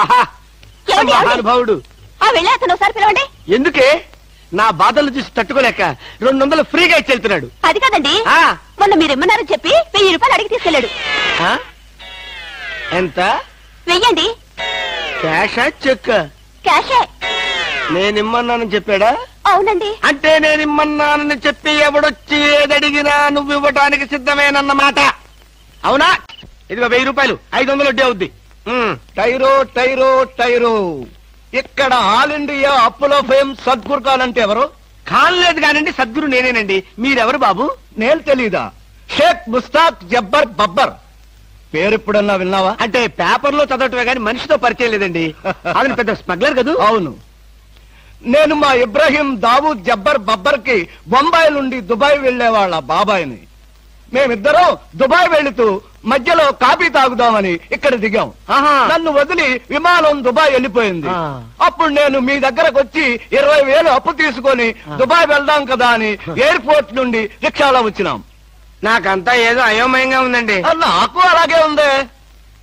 ఆహా మహానుభావుడు. వెళ్ళి అతను ఒకసారి పిలవండి. ఎందుకే? నా బాధలు చూసి తట్టుకోలేక 200 ఫ్రీగా ఇచ్చి వెళ్తున్నాడు. అది కాదండి, మొన్న మీరు ఇమ్మన్నారని చెప్పి 1000 రూపాయలు అడిగి తీసుకెళ్ళాడు. ఎంత? 1000. క్యాషా చెక్? క్యాషే. నేనిమ్మన్నానని చెప్పాడా? అవునండి. అంటే నేనిమ్మన్నానని చెప్పి ఎవడొచ్చి ఏదడిగినా నువ్వు ఇవ్వటానికి సిద్ధమేనన్నమాట, అవునా? ఇదిగో 1000 రూపాయలు, 500 వడ్డీ అవుద్ది. టైరో టైరో టైరో, ఇక్కడ ఆల్ ఇండియా అప్పులో ఫేమ్ సద్గురు కాలంటే ఎవరు? కాలేదు కానండి, సద్గురు నేనేనండి. మీరెవరు బాబు? నేను తెలీదా? షేక్ ముస్తాక్ జబ్బర్ బబ్బర్. పేరు ఎప్పుడన్నా విన్నావా? అంటే పేపర్ లో చదవటమే కానీ మనిషితో పరిచయం లేదండి. అతను పెద్ద స్మగ్లర్ కదా. అవును, నేను మా ఇబ్రాహీం దావూద్ జబ్బర్ బబ్బర్ కి బొంబాయి నుండి దుబాయ్ వెళ్లేవాళ్ళ బాబాయిని. మేమిద్దరం దుబాయ్ వెళుతూ మధ్యలో కాఫీ తాగుదామని ఇక్కడ దిగాం. నన్ను వదిలి విమానం దుబాయ్ వెళ్ళిపోయింది. అప్పుడు నేను మీ దగ్గరకు వచ్చి 20,000 అప్పు తీసుకొని దుబాయ్ వెళ్దాం కదా అని ఎయిర్పోర్ట్ నుండి రిక్షాలో వచ్చినాం. నాకంతా ఏదో అయోమయంగా ఉందండి. నాకు అలాగే ఉంది,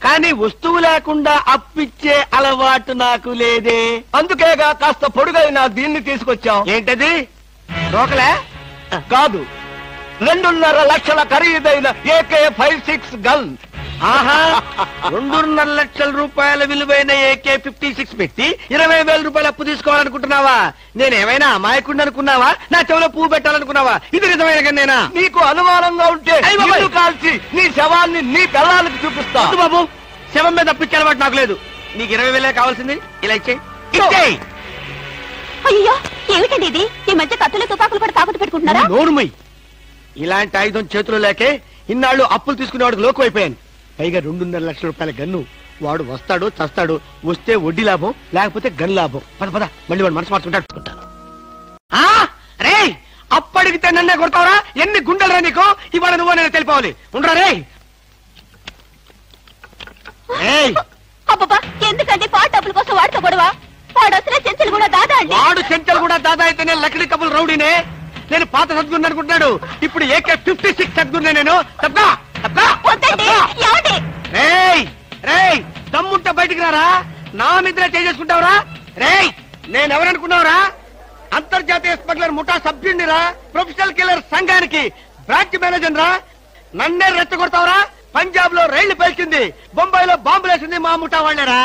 కానీ వస్తువు లేకుండా అప్పిచ్చే అలవాటు నాకు లేదే. అందుకేగా కాస్త పొడుగైన దీన్ని తీసుకొచ్చాం. ఏంటది? రోకలే కాదు, 2.5 లక్షల ఖరీదైన AK-56 గన్. ఆహా, 2.5 లక్షల రూపాయల విలువైన AK-56 పెట్టి 20,000 రూపాయలు అప్పు తీసుకోవాలనుకుంటున్నావా? నేనేమైనా అమాయకుండా అనుకున్నావా? నా చెవులో పువ్వు పెట్టాలనుకున్నావా? ఇది నిజమైన గన్నేనా? నీకు అనుమానంగా ఉంటే కాల్చి నీ శవాన్ని నీ పిల్లలకి చూపిస్తా. బాబు, శవం మీద అప్పించే అలవాటు నాకు లేదు. నీకు 20,000 కావాల్సింది, ఇలా ఇచ్చే. అయ్యో, ఏమిటండి ఇది? ఈ మధ్య కత్తులు తుపాకులు కూడా తాకట్టు పెట్టుకుంటున్నారా? నోరుమై, ఇలాంటి ఆయుధం చేతులు లేకే ఇన్నాళ్ళు అప్పులు తీసుకునేవాడికి లోకు అయిపోయాను. పైగా 2.5 లక్షల రూపాయల గన్ను. వాడు వస్తాడు చస్తాడు, వస్తే వడ్డీ లాభం, లేకపోతే గన్ లాభం. పద పద, మళ్ళీ వాడు మనసు మార్చుకుంటాను. రే, అప్పటికితే నన్నే కొడతావురా? ఎన్ని గుండెలు రా నీకు? ఇవాళ నువ్వు నేను తెలిపోవాలి. ఉండరా రే. ఎందుకంటే డబ్బుల కోసం వాడితో గొడవ? వాడు వస్తే చెంచలు కూడా దాదా. వాడు చెంచలు కూడా దాదా అయితేనే లక్డీ కబుల్ రౌడీనే. నేను పాత సద్గురు అనుకుంటున్నాడు, ఇప్పుడు AK-56 సద్గురునే నేను. తమ్ముంట బయటికి రారా, నా మీద చేసుకుంటావురా? రే, నేనెవరనుకున్నావురా? అంతర్జాతీయ స్మగ్లర్ ముఠా సభ్యుడిని రా, ప్రొఫెషనల్ కిల్లర్ సంఘానికి బ్రాంచ్ మేనేజర్ రా. నన్నే రెచ్చగొడతావురా? పంజాబ్ లో రైళ్లు పేల్చింది, బొంబాయిలో బాంబులేసింది మా ముఠా వాళ్ళరా.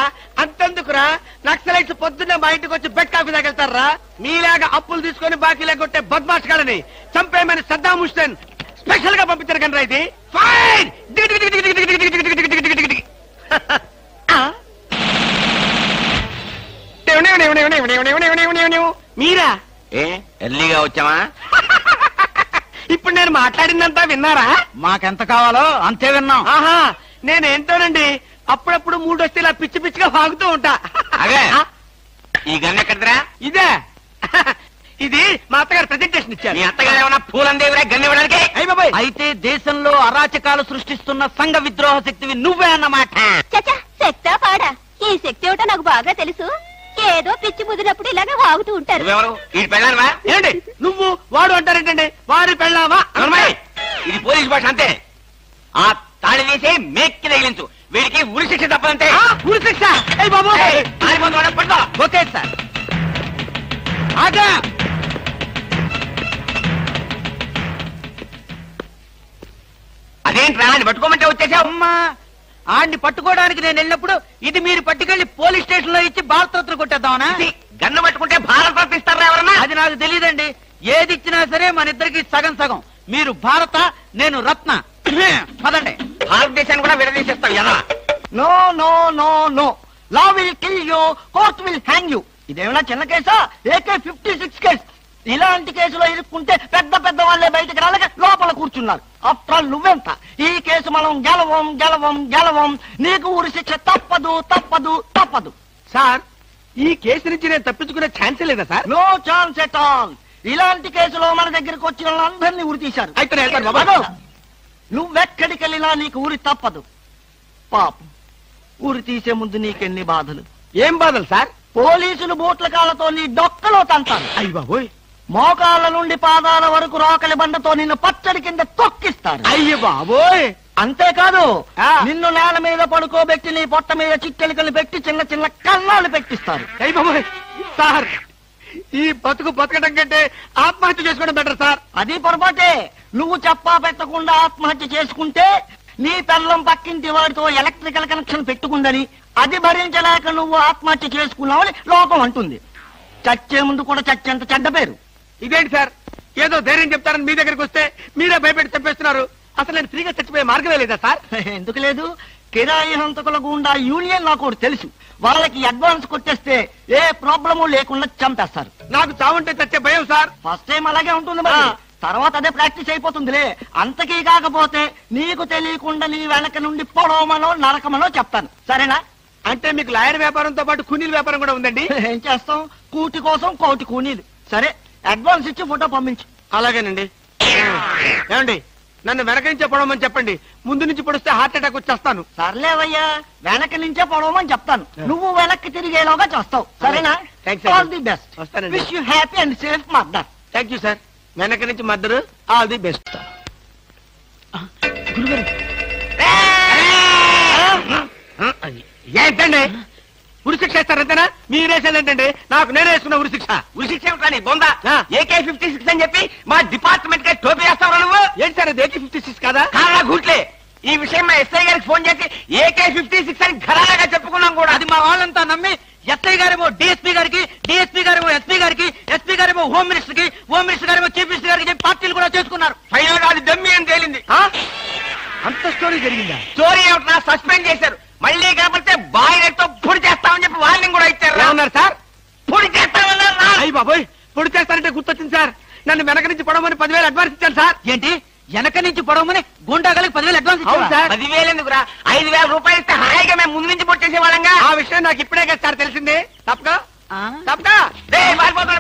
అంతెందుకురా, నక్సలైట్స్ పొద్దున్నే మా ఇంటికి వచ్చి బెడ్ కాఫీ దాకెళ్తారా? మీలాగా అప్పులు తీసుకొని బాకీ లేకొట్టే బద్మాష్ గాలని చంపేయమని సద్దాం హుస్సేన్ స్పెషల్ గా పంపించారు కనరా. ఇది ఫైన్. మీరా? ఏ ఎర్లీగా వచ్చామా? ఇప్పుడు నేను మాట్లాడిందంతా విన్నారా? మాకెంత కావాలో అంతే విన్నాం. ఆహా, నేనేంటోనండి, అప్పుడప్పుడు మూడు వస్తే ఇలా పిచ్చి పిచ్చిగా వాగుతూ ఉంటా. అదే ఈ గన్ ఎక్కడరా? ఇదే, ఇది మా అత్తగారు ప్రెజెంటేషన్ ఇచ్చారు. మీ అత్తగారు ఏమన్నా పూలందేవిరా గన్ ఇవ్వడానికి? అయిపోయి అయితే దేశంలో అరాచకాలు సృష్టిస్తున్న సంఘ విద్రోహ శక్తివి నువ్వే అన్నమాట. శక్తా పాడా, ఈ శక్తి ఏమిటో నాకు బాగా తెలుసు. ఏదో పిచ్చి ముదిరినప్పుడు ఇలాగే వాగుతూ ఉంటారు. ఏంటి నువ్వు వాడు అంటారేంటండి? వాడు పెళ్ళావా? ఇది పోలీస్ భాష, అంతే. ఆ తాళి తీసి మేక్కి తగిలించు. వీడికి ఉరి శిక్ష తప్పదంటే. ఉరి శిక్ష? Okay sir. ఆగా, అదేంటి రాని పట్టుకోమంటే వచ్చేసా? అమ్మా, ఆడిని పట్టుకోవడానికి నేను వెళ్ళినప్పుడు ఇది మీరు పట్టుకెళ్లి పోలీస్ స్టేషన్ లో ఇచ్చి భారతరత్న కొట్టేద్దామనా? గన్ను పట్టుకుంటే భారతరత్న ఇస్తారా ఎవరన్నా? అది నాకు తెలియదండి. ఏది ఇచ్చినా సరే మన ఇద్దరికి సగం సగం. మీరు భారత, నేను రత్న. పదండి, భారతదేశాన్ని కూడా విడదీసేస్తాం ఎలా? No no no no, law will kill you, court will hang you. ఇదేమైనా చిన్న కేసా? AK-56 case. ఇలాంటి కేసులో ఇరుక్కుంటే పెద్ద పెద్ద వాళ్ళే బయటకు రాలేక లోపల కూర్చున్నారు. అప్రాల్ నువ్వెంత? ఈ కేసు మనం గెలవం గెలవం గెలవం. నీకు ఊరి శిక్ష తప్పదు తప్పదు తప్పదు. సార్, ఈ కేసు నుంచి నేను తప్పించుకునే ఛాన్స్ లేదా sir? No chance at all. ఇలాంటి కేసులో మన దగ్గరకు వచ్చిన వాళ్ళందరినీ ఊరి తీశారు. అయితే నువ్వెక్కడికి వెళ్ళినా నీకు ఊరి తప్పదు. పాపం, ఊరి తీసే ముందు నీకెన్ని బాధలు. ఏం బాధలు సార్? పోలీసులు బూట్ల కాళ్ళతో నీ డొక్కలో తంటారు. అయ్యి బాబోయ్. మోకాళ్ళ నుండి పాదాల వరకు రోకలి బండతో నిన్ను పచ్చడి కింద తొక్కిస్తారు. అయ్యో బాబోయ్. అంతేకాదు, నిన్ను నేల మీద పడుకోబెట్టి నీ పొట్ట మీద చిట్టెలికలు పెట్టి చిన్న చిన్న కన్నాలు పెట్టిస్తారు. అయ్యి బాబోయ్. సార్, ఈ బతుకు బతకడం కంటే ఆత్మహత్య చేసుకోవడం బెటర్ సార్. అది పొరపాటే. నువ్వు చెప్పా పెట్టకుండా ఆత్మహత్య చేసుకుంటే నీ పెళ్ళం పక్కింటి వాడితో ఎలక్ట్రికల్ కనెక్షన్ పెట్టుకుందని, అది భరించలేక నువ్వు ఆత్మహత్య చేసుకున్నావని లోకం అంటుంది. చచ్చే ముందు కూడా చచ్చేంత చెడ్డ పేరు. ఇదేంటి సార్ ఏదో ధైర్యం చెప్తారని మీ దగ్గరికి వస్తే మీరే భయపెట్టి చంపేస్తున్నారు. అసలు నేను ఫ్రీగా చచ్చిపోయే మార్గమే లేదా సార్? ఎందుకు లేదు, కిరాయి హంతకుల గుండా యూనియన్ నాకు ఒకటి తెలుసు. వాళ్ళకి అడ్వాన్స్ కొట్టేస్తే ఏ ప్రాబ్లము లేకుండా చంపేస్తారు. నాకు చావుంటే చచ్చే భయం సార్. ఫస్ట్ టైం అలాగే ఉంటుంది, మరి తర్వాత అదే ప్రాక్టీస్ అయిపోతుందిలే. అంతకీ కాకపోతే నీకు తెలియకుండా నీ వెనక నుండి పొడవమనో నరకమనో చెప్తాను, సరేనా? అంటే మీకు లాయర్ వ్యాపారంతో పాటు కూనీల వ్యాపారం కూడా ఉందండి. ఏం చేస్తాం, కూటి కోసం కోటి కూనీలు. సరే అడ్వాన్స్ ఇచ్చి ఫోటో పంపించు. అలాగేనండి. ఏమండి నన్ను వెనక నుంచే పొడవమని చెప్పండి, ముందు నుంచి పొడిస్తే హార్ట్ అటాక్ వచ్చేస్తాను. సర్లేవయ్యా, వెనక నుంచే పొడవమని చెప్తాను, నువ్వు వెనక్కి తిరిగేలాగా చేస్తావు, సరేనా? All the best. Wish you happy and safe murder. Thank you sir. వెనక నుంచి మర్డర్, ఆల్ ది బెస్ట్. ఏంటండి ఉరిశిక్ష ఇస్తారంతేనా? మీరేసేదేంటండి? నాకు నేనే వేసుకున్న ఉరిశిక్ష. ఉరిశిక్ష ఏమిటని బొందా? AK-56 అని చెప్పి మా డిపార్ట్మెంట్ కి టోపీ వేస్తావు నువ్వు. ఏంటి సార్ అది AK-56 కదా? కాదా గుట్లే. ఈ విషయం మా ఎస్ఐ గారికి ఫోన్ చేసి AK-56 అని ఘరాగా చెప్పుకున్నాం కూడా. అది మా వాళ్ళంతా నమ్మి ఎస్ఐ గారేమో DSP గారికి, DSP గారేమో SP గారికి, SP గారేమో హోమ్ మినిస్టర్ కి, హోమ్ మినిస్టర్ గారేమో చీఫ్ మినిస్టర్ గారికి చెప్పి పార్టీలు కూడా చేసుకున్నారు. ఫైనల్ అది దమ్మి అని తేలింది. అంత స్టోరీ జరిగిందా? స్టోరీ ఏమిటా, సస్పెండ్ చేశారు. మళ్ళీ కాబట్టి బాయ్లతో పొడి చేస్తామని చెప్పి వార్నింగ్ కూడా ఇచ్చారు సార్. పొడి చేస్తామన్నారు. అయ్యి బాబోయ్, పొడి చేస్తానంటే గుర్తొచ్చింది సార్. నన్ను వెనక నుంచి పొడవమని 10,000 అడ్వాన్స్ ఇచ్చాను సార్. ఏంటి వెనక నుంచి పొడవమని గుండాగలకి 10,000 అడ్వాన్స్ ఇచ్చారు సార్? 10,000 ఎందుకురా, 5,000 రూపాయలు ఇస్తే హాయిగా మేము ముందు నుంచి పొడి చేసే వాళ్ళంగా. ఆ విషయం నాకు ఇప్పుడే కదా సార్ తెలిసింది. తప్పగా తప్పగా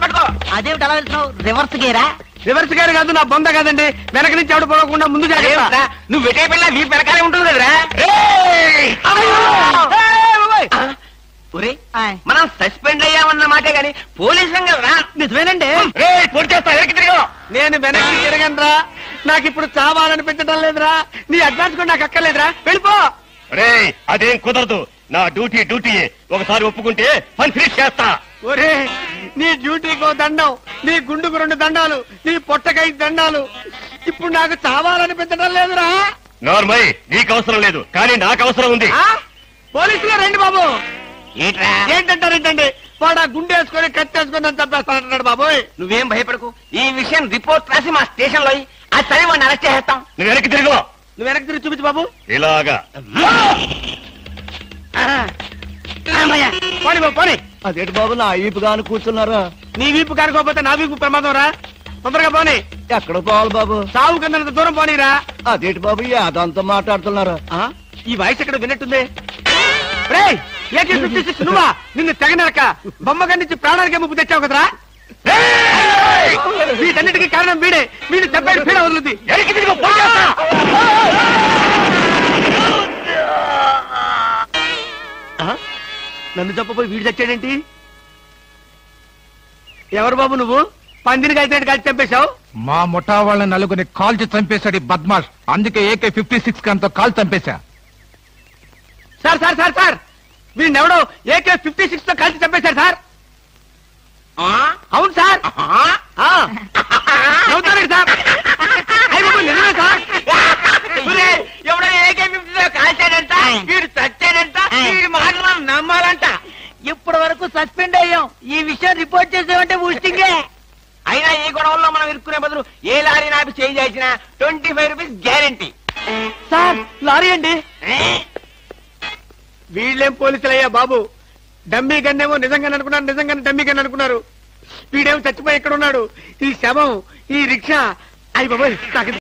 పట్టుకో. అదేమిటి అలా వెళ్తున్నావు? రివర్స్ గేరా? రివర్స్ గేర్ కాదు, నా బొంద కాదండి. వెనక నుంచి ఎవడు పొడవకుండా ముందు జాగ్రత్త. నువ్వు వెటే పిల్ల వీ వెనకాలే ఉంటుంది కదరా. మనం సస్పెండ్ అయ్యామన్న మాటే గాని పోలీసు రంగరా. నిజమేనండి. నేను వెనక్కి తిరగను రా, నాకు ఇప్పుడు చావాలనిపించడం లేదురా. నీ అడ్వాన్స్ కూడా నాకు అక్కర్లేదురా, వెళ్ళిపో. అదేం కుదరదు, నా డ్యూటీ డ్యూటీయే. ఒకసారి ఒప్పుకుంటే పని ఫినిష్ చేస్తా. ఒరే నీ డ్యూటీకో దండం, నీ గుండుకు 2 దండాలు, నీ పొట్టకై దండాలు. ఇప్పుడు నాకు చావాలనిపించడం లేదురా. నార్మల్ నీకు అవసరం లేదు, కానీ నాకు అవసరం ఉంది. పోలీసులు రండి బాబు. ఏంటంటారేంటండి వాడు? ఆ గుండె వేసుకొని కట్టేసుకొని అని చెప్పేస్తానంటున్నాడు. బాబోయ్ నువ్వేం భయపడకు, ఈ విషయం రిపోర్ట్ రాసి మా స్టేషన్ లో ఆ సరే వాడిని అరెస్ట్ చేసేస్తాం. నువ్వు వెనక్కి తిరిగి, నువ్వు వెనక్కి తిరిగి చూపించు బాబు. ఇలాగా పోనీ. అదేంటి బాబు నా వీపు కాను కూర్చున్నారా? నీ వీపు కానుకోపోతే నా వీపు ప్రమాదం రా. తొందరగా పోనీ. ఎక్కడ పోవాలి బాబు? సాగు కింద దూరం పోనీరా. అదేంటి బాబు అదంతా మాట్లాడుతున్నారా? ఈ వాయిస్ ఎక్కడ విన్నట్టుంది? AK-56 నువ్వా? నిన్ను తెగనరక బొమ్మగా నుంచి ప్రాణానికి ముప్పు తెచ్చావు కదరా. వీటన్నిటికీ కారణం వీడే. వీడు దెబ్బడి పీడ వదులుద్ది. నన్ను చెప్పబోయి వీడు చచ్చాడేంటి? ఎవరు బాబు నువ్వు? పందిని కలిసినట్టు కలిసి చంపేశావు. మా ముఠా వాళ్ళ 4గురిని కాల్చి చంపేశాడు ఈ బద్మాష్. అందుకే AK-56 అంతా కాల్ చంపేశా. సార్ సార్ సార్ సార్ వీడినెవడో AK-56 తో కాల్చి చంపేశారు సార్. అవును సార్. అవుతారు సార్. నిజమే సార్. ఎవడో AK-50 తో కాల్చాడంట, వీడు చచ్చాడంట, వీడి మాటలు మనం నమ్మాలంట. ఇప్పటి వరకు సస్పెండ్ అయ్యాం, ఈ విషయం రిపోర్ట్ చేసామంటే బూస్టింగే. అయినా ఈ గొడవల్లో మనం ఇరుక్కునే బదులు ఏ లారీ నాపి చేంజ్ చేసినా 25 రూపీస్ గ్యారంటీ సార్. లారీ అండి. వీళ్ళేం పోలీసులయ్యా బాబు? డమ్మీ గన్నేమో నిజంగానే అనుకున్నారు, నిజంగానే డమ్మీ గన్ అనుకున్నారు. వీడేమో చచ్చిపోయి ఇక్కడ ఉన్నాడు. ఈ శవం, ఈ రిక్షా, అయ్యి బాబు నాకు